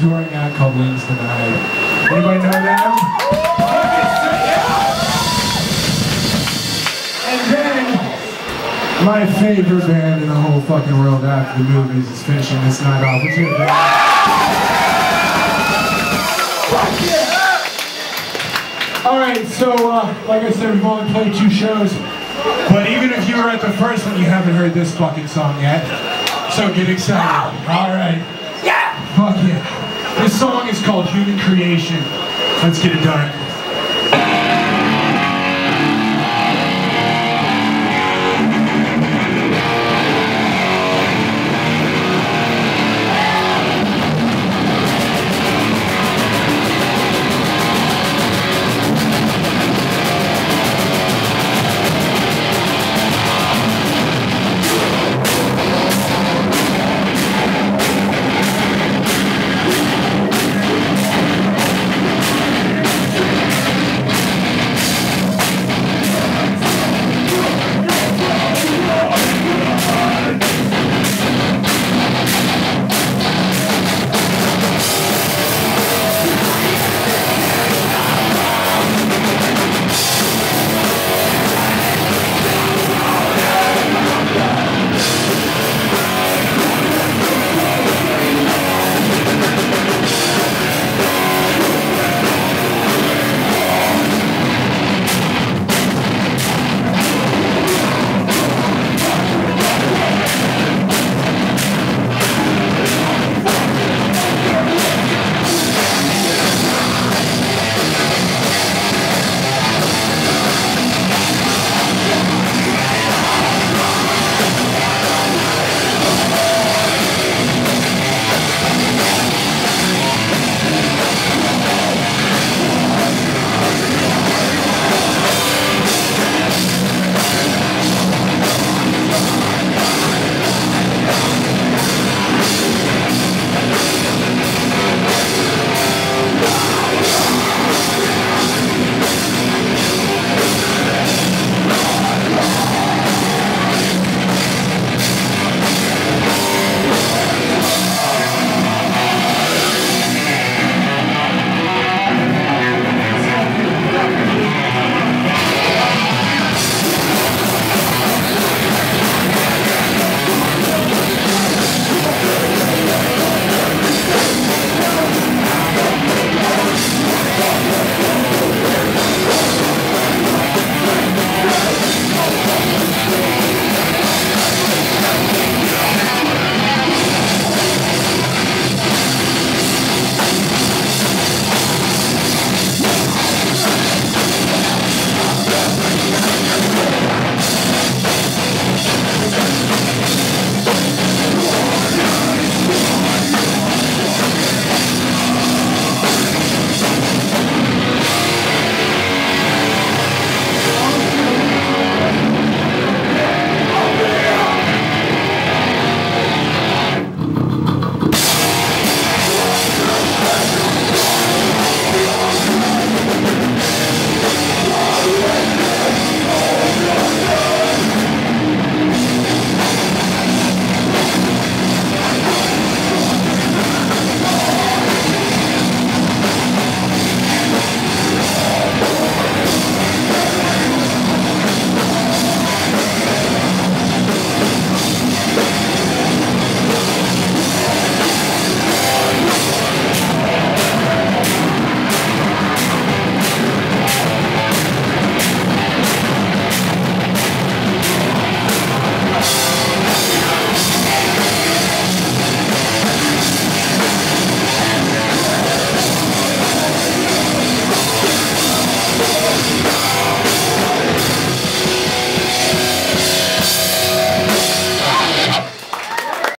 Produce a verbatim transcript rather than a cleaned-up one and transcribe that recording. touring at Coblin's tonight. Anybody know them? And then, my favorite band in the whole fucking world after the movies is finishing this night off. What's your favorite? Alright, so uh, like I said, we've only played two shows, but even if you were at the first one, you haven't heard this fucking song yet, so get excited. Alright. Yeah! Fuck yeah. This song is called Human Creation. Let's get it done.